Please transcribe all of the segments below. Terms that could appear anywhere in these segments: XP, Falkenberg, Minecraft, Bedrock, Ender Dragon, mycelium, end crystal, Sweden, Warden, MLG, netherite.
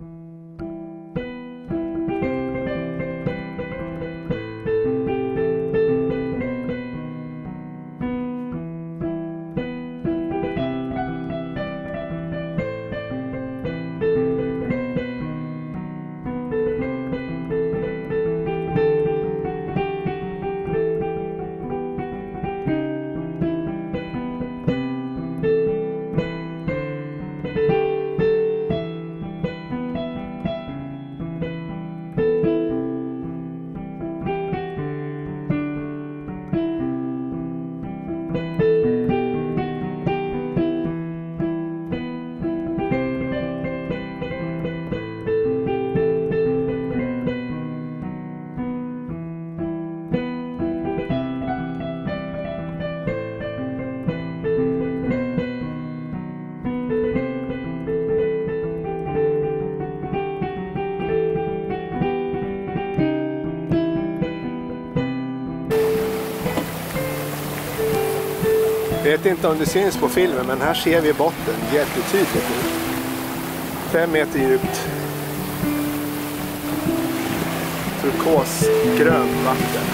Jag vet inte om det syns på filmen, men här ser vi botten jättetydligt. 5 meter djupt. Turkosgrönt vatten.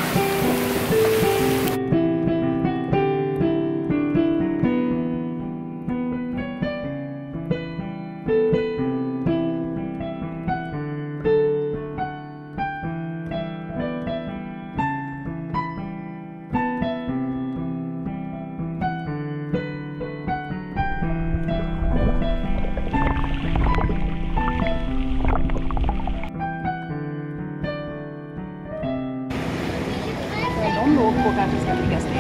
De låg på kanske ska ligga still.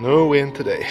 No wind today.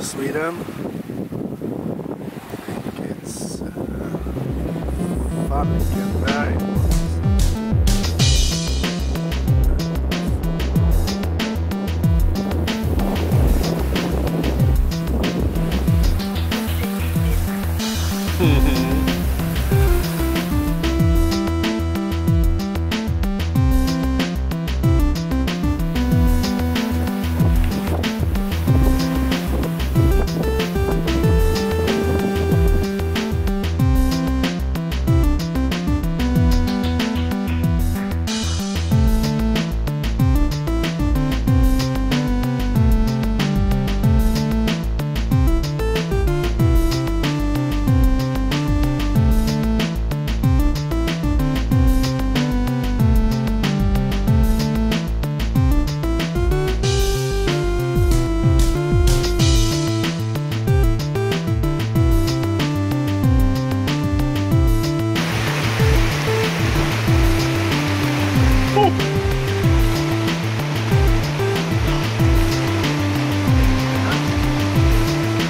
Sweden. I think it's Falkenberg.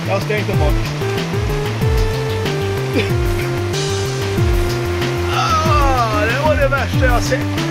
Jag stängde bort. Det var det värsta jag sett.